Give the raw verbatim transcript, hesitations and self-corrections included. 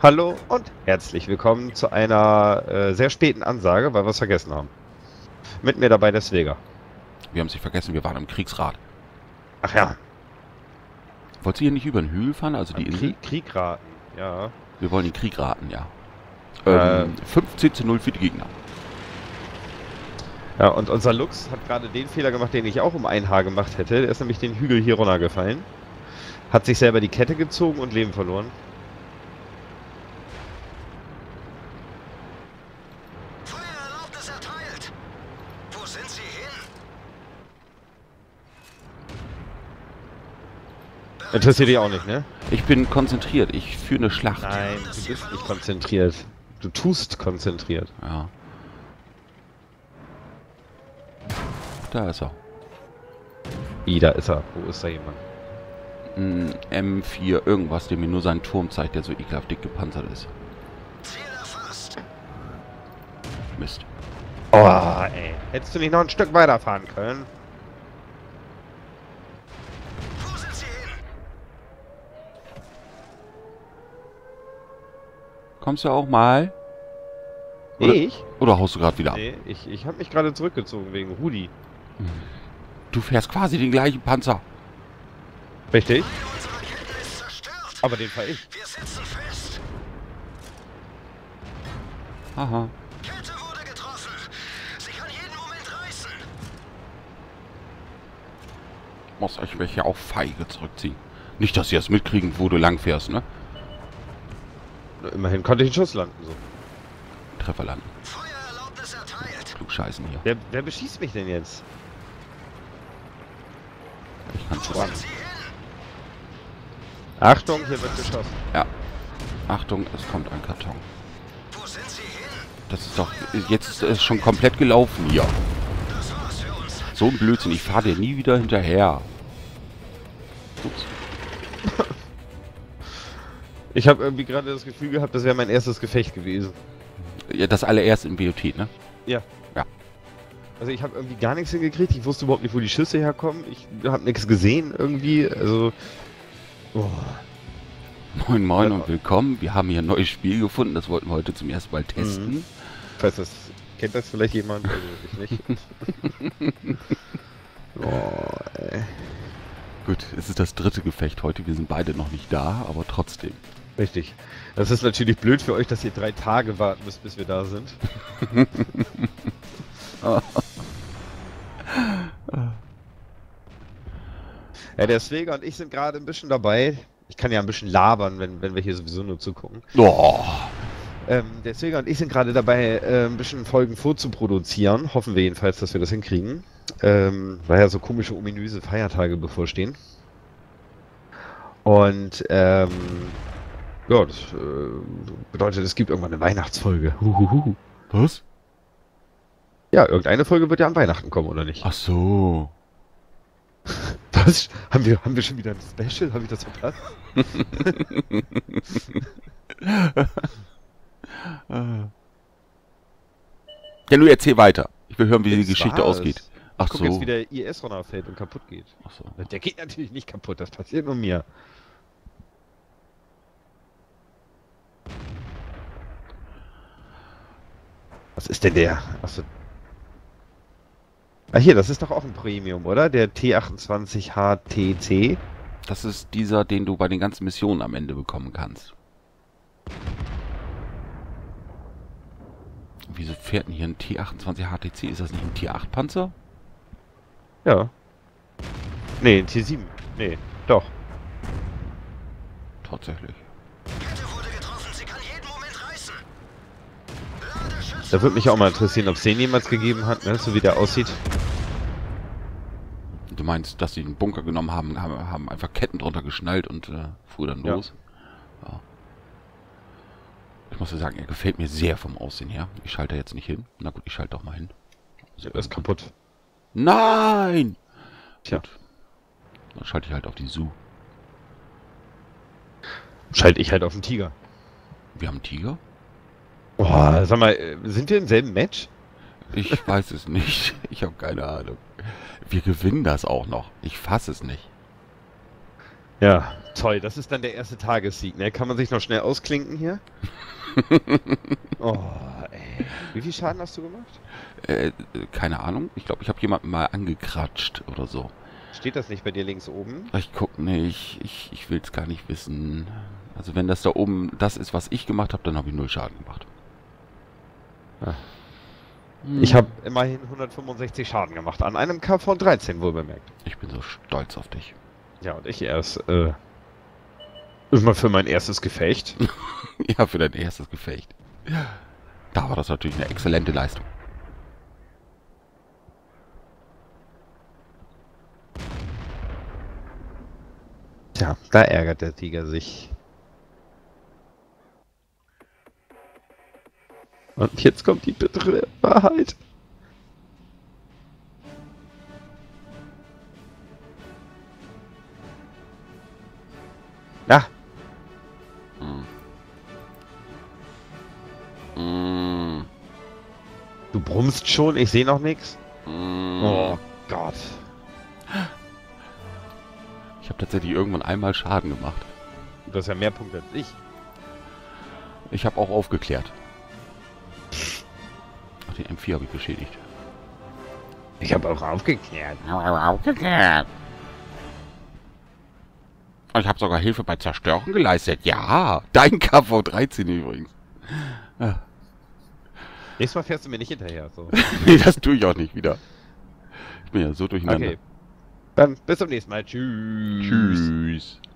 Hallo und herzlich willkommen zu einer äh, sehr späten Ansage, weil wir es vergessen haben. Mit mir dabei der Svega. Wir haben es nicht vergessen, wir waren im Kriegsrat. Ach ja. Wollt ihr hier nicht über den Hügel fahren, also die Insel? Kriegraten, ja. Wir wollen den Krieg raten, ja. Ähm, äh, fünfzehn zu null für die Gegner. Ja, und unser Lux hat gerade den Fehler gemacht, den ich auch um ein Haar gemacht hätte. Der ist nämlich den Hügel hier runtergefallen. Hat sich selber die Kette gezogen und Leben verloren. Interessiert dich auch nicht, ne? Ich bin konzentriert. Ich führe eine Schlacht. Nein, du bist nicht konzentriert. Du tust konzentriert. Ja. Da ist er. I, da ist er. Wo ist da jemand? Ein M vier, irgendwas, dem mir nur seinen Turm zeigt, der so ekelhaft dick gepanzert ist. Mist. Oh, ey. Hättest du nicht noch ein Stück weiterfahren können? Kommst du auch mal? Oder, ich? Oder haust du gerade wieder ab? Nee, ich, ich habe mich gerade zurückgezogen wegen Rudi. Du fährst quasi den gleichen Panzer. Richtig. Aber den fahr ich. Wir sitzen fest. Aha. Kette wurde getroffen. Sie kann jeden Moment reißen. Muss euch welche auch feige zurückziehen. Nicht, dass sie das mitkriegen, wo du lang fährst, ne? Immerhin konnte ich den Schuss landen, so. Treffer landen. Feuererlaubnis erteilt. Klugscheißen hier. Wer, wer beschießt mich denn jetzt? Ich kann schon. Achtung, hier wird geschossen. Ja. Achtung, es kommt ein Karton. Wo sind Sie hin? Das ist doch... Jetzt ist es schon komplett gelaufen hier. Das war's für uns. So ein Blödsinn, ich fahre dir nie wieder hinterher. Ups. Ich habe irgendwie gerade das Gefühl gehabt, das wäre mein erstes Gefecht gewesen. Ja, das allererste im B O T, ne? Ja. Ja. Also ich habe irgendwie gar nichts hingekriegt. Ich wusste überhaupt nicht, wo die Schüsse herkommen. Ich habe nichts gesehen irgendwie. Also... Oh. Moin Moin ja. Und willkommen. Wir haben hier ein neues Spiel gefunden. Das wollten wir heute zum ersten Mal testen. Mhm. Ich weiß, das, kennt das vielleicht jemand? Also ich nicht. Oh, ey. Gut, es ist das dritte Gefecht heute. Wir sind beide noch nicht da, aber trotzdem. Richtig. Das ist natürlich blöd für euch, dass ihr drei Tage warten müsst, bis wir da sind. Oh. Ja, der Svega und ich sind gerade ein bisschen dabei. Ich kann ja ein bisschen labern, wenn, wenn wir hier sowieso nur zugucken. Oh. Ähm, der Svega und ich sind gerade dabei, äh, ein bisschen Folgen vorzuproduzieren. Hoffen wir jedenfalls, dass wir das hinkriegen. Ähm, weil ja so komische, ominöse Feiertage bevorstehen. Und, ähm, ja, das äh, bedeutet, es gibt irgendwann eine Weihnachtsfolge. Huhuhu. Was? Ja, irgendeine Folge wird ja an Weihnachten kommen, oder nicht? Ach so. Was? Haben wir, haben wir schon wieder ein Special? Habe ich das verpasst? Ja, nur erzähl weiter. Ich will hören, wie jetzt die Geschichte ausgeht. Ach ich guck so. Jetzt, wie der I S-Runner fällt und kaputt geht. Ach so. Der geht natürlich nicht kaputt, das passiert nur mir. Was ist denn der? Achso. Ah, hier, das ist doch auch ein Premium, oder? Der T achtundzwanzig H T C. Das ist dieser, den du bei den ganzen Missionen am Ende bekommen kannst. Wieso fährt denn hier ein T achtundzwanzig H T C? Ist das nicht ein T acht Panzer? Ja. Nee, ein T sieben. Nee, doch. Tatsächlich. Da würde mich auch mal interessieren, ob es den jemals gegeben hat, ne? So wie der aussieht. Du meinst, dass sie einen Bunker genommen haben, haben, haben einfach Ketten drunter geschnallt und äh, fuhr dann los? Ja. Ja. Ich muss ja sagen, er gefällt mir sehr vom Aussehen her. Ich schalte jetzt nicht hin. Na gut, ich schalte doch mal hin. Also er ist kaputt. Nein! Tja. Gut. Dann schalte ich halt auf die Su. Schalte ich halt auf den Tiger. Wir haben einen Tiger? Boah, sag mal, sind wir im selben Match? Ich weiß es nicht. Ich habe keine Ahnung. Wir gewinnen das auch noch. Ich fasse es nicht. Ja, toll, das ist dann der erste Tagessieg, ne? Kann man sich noch schnell ausklinken hier? Oh, ey. Wie viel Schaden hast du gemacht? Äh, keine Ahnung. Ich glaube, ich habe jemanden mal angekratscht oder so. Steht das nicht bei dir links oben? Ich guck nicht. Ich, ich will es gar nicht wissen. Also wenn das da oben das ist, was ich gemacht habe, dann habe ich null Schaden gemacht. Ach. Ich habe immerhin hundertfünfundsechzig Schaden gemacht. An einem K V dreizehn wohl bemerkt. Ich bin so stolz auf dich. Ja, und ich erst, äh... Immer für mein erstes Gefecht. Ja, für dein erstes Gefecht. Da war das natürlich eine exzellente Leistung. Tja, da ärgert der Tiger sich. Und jetzt kommt die bittere Wahrheit. Na. Hm. Mm. Du brummst schon, ich sehe noch nichts. Mm. Oh Gott. Ich habe tatsächlich irgendwann einmal Schaden gemacht. Du hast ja mehr Punkte als ich. Ich habe auch aufgeklärt. Ach, den M vier habe ich beschädigt. Ich habe auch aufgeklärt. Ich habe aufgeklärt. Ich habe sogar Hilfe bei Zerstörung geleistet. Ja, dein K V dreizehn übrigens. Ja. Nächstes Mal fährst du mir nicht hinterher. So. Nee, das tue ich auch nicht wieder. Ich bin ja so durcheinander. Okay. Dann bis zum nächsten Mal. Tschüss. Tschüss.